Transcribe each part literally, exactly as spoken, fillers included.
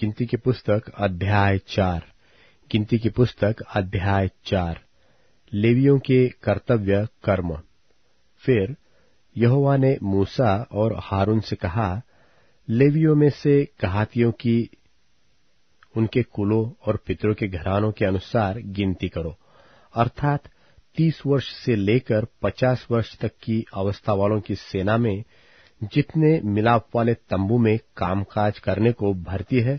गिनती की पुस्तक अध्याय चार गिनती की पुस्तक अध्याय चार लेवियों के कर्तव्य कर्म। फिर यहोवा ने मूसा और हारून से कहा, लेवियों में से कहातियों की उनके कुलों और पितरों के घरानों के अनुसार गिनती करो, अर्थात तीस वर्ष से लेकर पचास वर्ष तक की अवस्था वालों की सेना में जितने मिलाप वाले तंबू में कामकाज करने को भर्ती है,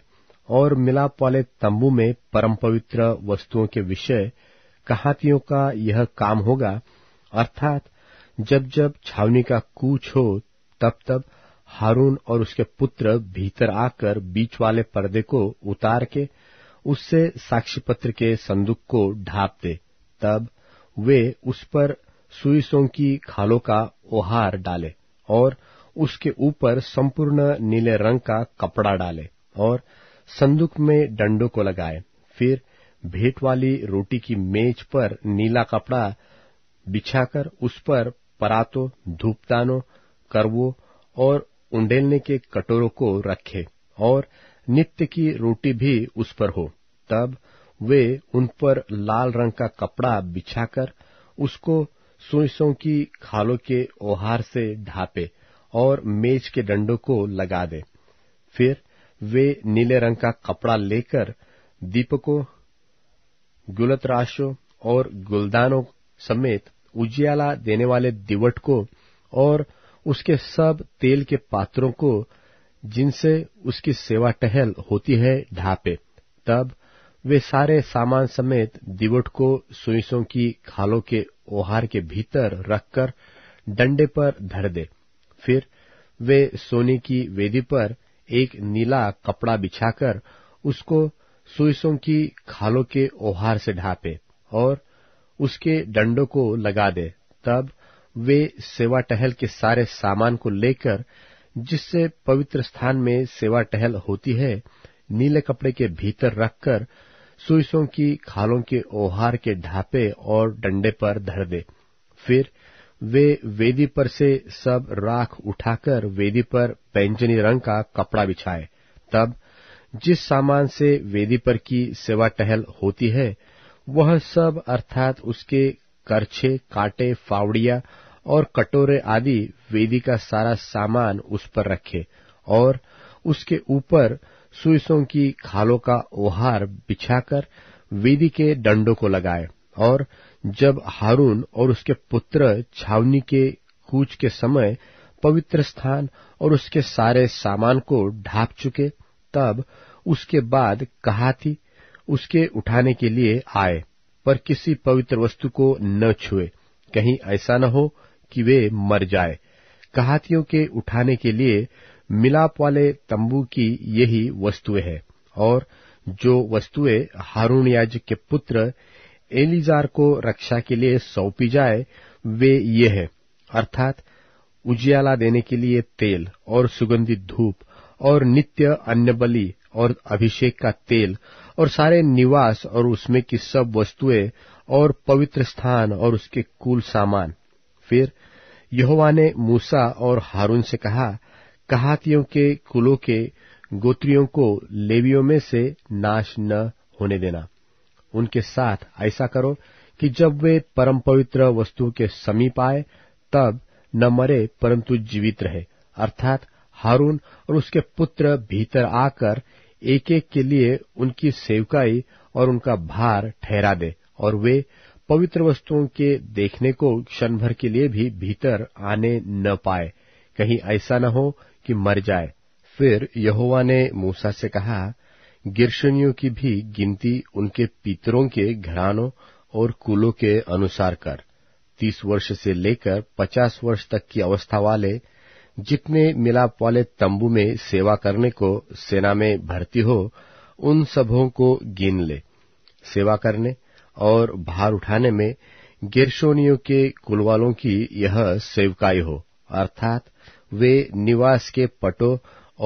और मिलाप वाले तंबू में परम पवित्र वस्तुओं के विषय कहातियों का यह काम होगा, अर्थात जब जब छावनी का कूच हो तब तब हारून और उसके पुत्र भीतर आकर बीच वाले पर्दे को उतार के उससे साक्षीपत्र के संदूक को ढांप दे। तब वे उस पर सुईसों की खालों का ओहार डाले और उसके ऊपर संपूर्ण नीले रंग का कपड़ा डाले और संदूक में डंडों को लगाए। फिर भेंट वाली रोटी की मेज पर नीला कपड़ा बिछाकर उस पर परातों, धूपदानों, करवों और उंडेलने के कटोरों को रखे, और नित्य की रोटी भी उस पर हो। तब वे उन पर लाल रंग का कपड़ा बिछाकर उसको सुइसों की खालों के ओहार से ढापे और मेज के डंडों को लगा दे। फिर वे नीले रंग का कपड़ा लेकर दीपकों, गुलतराशों और गुलदानों समेत उजियाला देने वाले दिवट को और उसके सब तेल के पात्रों को जिनसे उसकी सेवा टहल होती है ढापे। तब वे सारे सामान समेत दिवट को सुइसों की खालों के ओहार के भीतर रखकर डंडे पर धर दे। फिर वे सोने की वेदी पर एक नीला कपड़ा बिछाकर उसको सुइसों की खालों के ओहार से ढांपे और उसके डंडों को लगा दे। तब वे सेवा टहल के सारे सामान को लेकर जिससे पवित्र स्थान में सेवा टहल होती है नीले कपड़े के भीतर रखकर सुइसों की खालों के ओहार के ढापे और डंडे पर धर दे। फिर वे वेदी पर से सब राख उठाकर वेदी पर बैंगनी रंग का कपड़ा बिछाए। तब जिस सामान से वेदी पर की सेवा टहल होती है वह सब, अर्थात उसके करछे, कांटे, फावड़िया और कटोरे आदि वेदी का सारा सामान उस पर रखे और उसके ऊपर सुइसों की खालों का ओहार बिछाकर वेदी के डंडों को लगाए। और जब हारून और उसके पुत्र छावनी के कूच के समय पवित्र स्थान और उसके सारे सामान को ढांप चुके तब उसके बाद कहाती उसके उठाने के लिए आए, पर किसी पवित्र वस्तु को न छुए, कहीं ऐसा न हो कि वे मर जाए। कहातियों के उठाने के लिए मिलाप वाले तंबू की यही वस्तुएं हैं, और जो वस्तुएं हारून याजक के पुत्र एलीजार को रक्षा के लिए सौंपी जाए वे ये हैं, अर्थात उजियाला देने के लिए तेल और सुगंधित धूप और नित्य अन्न बलि और अभिषेक का तेल और सारे निवास और उसमें की सब वस्तुएं और पवित्र स्थान और उसके कुल सामान। फिर यहोवा ने मूसा और हारून से कहा, कहातियों के कुलों के गोत्रियों को लेवियों में से नाश न होने देना। उनके साथ ऐसा करो कि जब वे परम पवित्र वस्तुओं के समीप आए तब न मरे परंतु जीवित रहे, अर्थात हारून और उसके पुत्र भीतर आकर एक एक के लिए उनकी सेवकाई और उनका भार ठहरा दे, और वे पवित्र वस्तुओं के देखने को क्षण भर के लिए भी भीतर आने न पाए, कहीं ऐसा न हो कि मर जाए। फिर यहोवा ने मूसा से कहा, गिर्शनियों की भी गिनती उनके पितरों के घरानों और कुलों के अनुसार कर। तीस वर्ष से लेकर पचास वर्ष तक की अवस्था वाले जितने मिलाप वाले तंबू में सेवा करने को सेना में भर्ती हो उन सबों को गिन ले। सेवा करने और भार उठाने में गिर्शोनियों के कुलवालों की यह सेवकाई हो, अर्थात वे निवास के पटों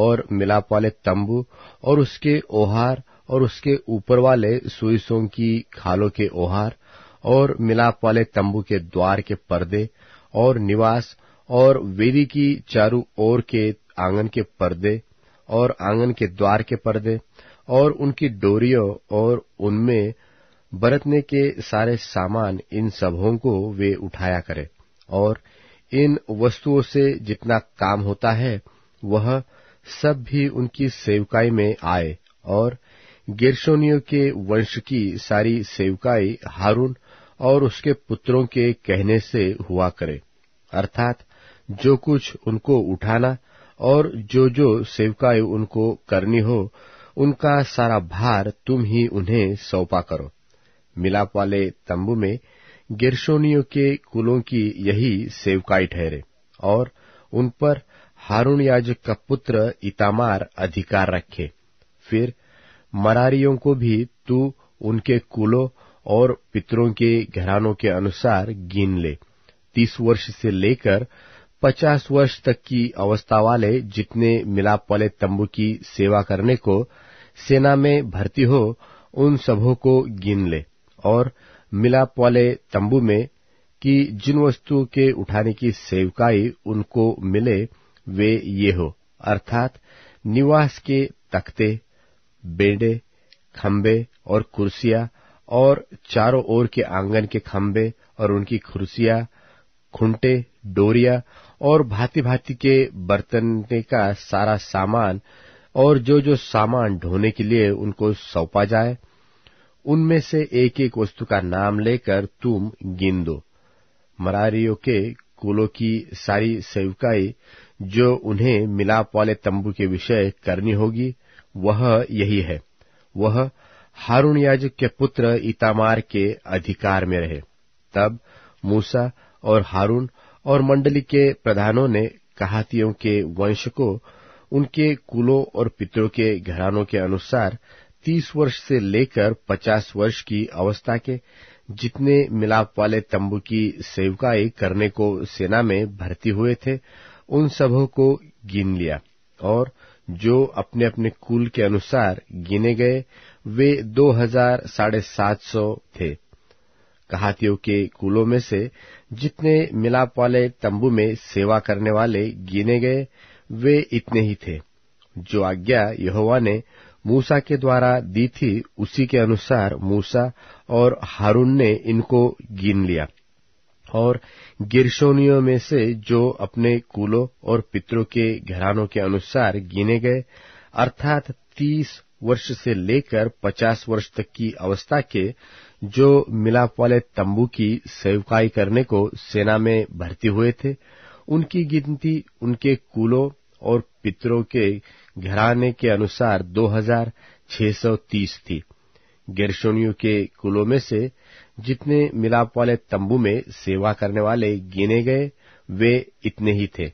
और मिलाप वाले तंबू और उसके ओहार और उसके ऊपर वाले सुइसों की खालों के ओहार और मिलाप वाले तंबू के द्वार के पर्दे और निवास और वेदी की चारों ओर के आंगन के पर्दे और आंगन के द्वार के पर्दे और उनकी डोरियों और उनमें बरतने के सारे सामान, इन सबों को वे उठाया करें। और इन वस्तुओं से जितना काम होता है वह सब भी उनकी सेवकाई में आए। और गेर्शोनियों के वंश की सारी सेवकाई हारून और उसके पुत्रों के कहने से हुआ करे, अर्थात जो कुछ उनको उठाना और जो जो सेवकाई उनको करनी हो, उनका सारा भार तुम ही उन्हें सौंपा करो। मिलाप वाले तंबू में गेर्शोनियों के कुलों की यही सेवकाई ठहरे, और उन पर हारून याजक का पुत्र इतामार अधिकार रखे। फिर मरारियों को भी तू उनके कुलों और पितरों के घरानों के अनुसार गिन ले। तीस वर्ष से लेकर पचास वर्ष तक की अवस्था वाले जितने मिलाप वाले तंबू की सेवा करने को सेना में भर्ती हो, उन सबों को गिन ले। और मिलाप वाले तंबू में कि जिन वस्तुओं के उठाने की सेवकाई उनको मिले, वे ये हो, अर्थात निवास के तख्ते, बेंडे, खंबे और कुर्सियां, और चारों ओर के आंगन के खंबे और उनकी कुर्सियां, खुंटे, डोरिया और भांति भांति के बर्तन का सारा सामान, और जो जो सामान ढोने के लिए उनको सौंपा जाए, उनमें से एक एक वस्तु का नाम लेकर तुम गिन दो। मरारियों के कुलों की सारी सेवकाई जो उन्हें मिलाप वाले तंबू के विषय करनी होगी, वह यही है। वह हारून याजक के पुत्र इतामार के अधिकार में रहे। तब मूसा और हारून और मंडली के प्रधानों ने कहातियों के वंश को उनके कुलों और पितरों के घरानों के अनुसार तीस वर्ष से लेकर पचास वर्ष की अवस्था के जितने मिलाप वाले तंबू की सेवकाई करने को सेना में भर्ती हुए थे, उन सबों को गिन लिया। और जो अपने अपने कुल के अनुसार गिने गए, वे दो हजार साढ़े सात सौ थे। कहातियों के कुलों में से जितने मिलाप वाले तंबू में सेवा करने वाले गिने गए, वे इतने ही थे। जो आज्ञा यहोवा ने मूसा के द्वारा दी थी, उसी के अनुसार मूसा और हारून ने इनको गिन लिया। और गिरशोनियों में से जो अपने कुलों और पितरों के घरानों के अनुसार गिने गए, अर्थात तीस वर्ष से लेकर पचास वर्ष तक की अवस्था के जो मिलाप वाले तंबू की सेवकाई करने को सेना में भर्ती हुए थे, उनकी गिनती उनके कुलों और पितरों के घराने के अनुसार दो हजार छह सौ तीस थी। गेर्शोनियों के कुलों में से जितने मिलाप वाले तंबू में सेवा करने वाले गिने गए, वे इतने ही थे।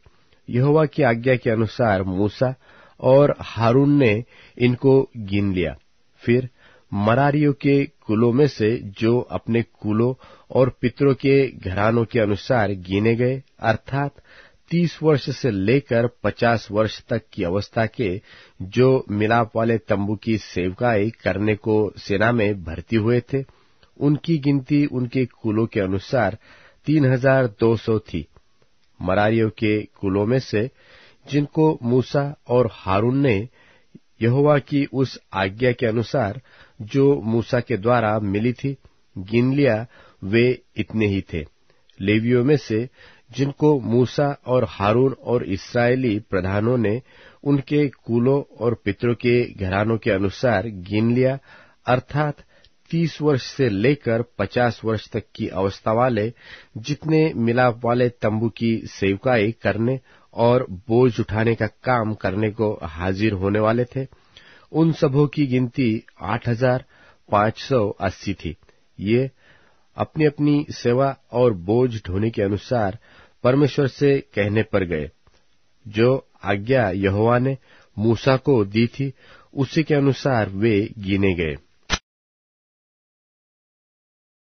यहोवा की आज्ञा के अनुसार मूसा और हारून ने इनको गिन लिया। फिर मरारियों के कुलों में से जो अपने कुलों और पितरों के घरानों के अनुसार गिने गए, अर्थात तीस वर्ष से लेकर पचास वर्ष तक की अवस्था के जो मिलाप वाले तंबू की सेवकाई करने को सेना में भर्ती हुए थे, उनकी गिनती उनके कुलों के अनुसार तीन हजार दो सौ थी। मरारियों के कुलों में से जिनको मूसा और हारून ने यहोवा की उस आज्ञा के अनुसार जो मूसा के द्वारा मिली थी गिन लिया, वे इतने ही थे। लेवियों में से जिनको मूसा और हारून और इस्राएली प्रधानों ने उनके कुलों और पितरों के घरानों के अनुसार गिन लिया, अर्थात तीस वर्ष से लेकर पचास वर्ष तक की अवस्था वाले जितने मिलाप वाले तंबू की सेवकाई करने और बोझ उठाने का काम करने को हाजिर होने वाले थे, उन सबों की गिनती आठ हजार पांच सौ अस्सी थी। ये अपनी अपनी सेवा और बोझ ढोने के अनुसार परमेश्वर से कहने पर गए। जो आज्ञा यहोवा ने मूसा को दी थी, उसी के अनुसार वे गिने गए।